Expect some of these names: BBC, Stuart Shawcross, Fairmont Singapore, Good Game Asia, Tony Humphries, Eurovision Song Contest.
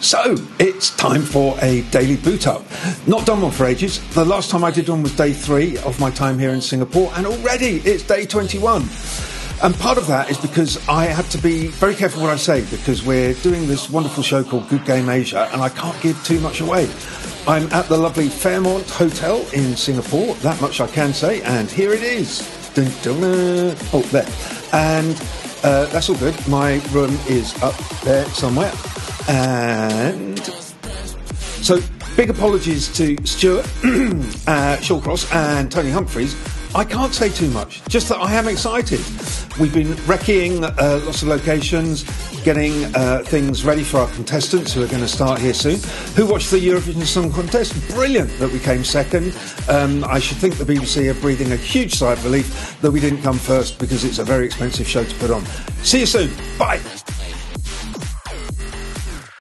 So it's time for a daily boot up. Not done one for ages. The last time I did one was day 3 of my time here in Singapore, and already it's day 21. And part of that is because I had to be very careful what I say, because we're doing this wonderful show called Good Game Asia, and I can't give too much away. I'm at the lovely Fairmont Hotel in Singapore, that much I can say, and here it is. Dun, dun, dun. Oh, there. And that's all good. My room is up there somewhere. And so, big apologies to Stuart, Shawcross and Tony Humphries. I can't say too much, just that I am excited. We've been recceing lots of locations, getting things ready for our contestants who are going to start here soon. Who watched the Eurovision Song Contest? Brilliant that we came second. I should think the BBC are breathing a huge sigh of relief that we didn't come first, because it's a very expensive show to put on. See you soon. Bye.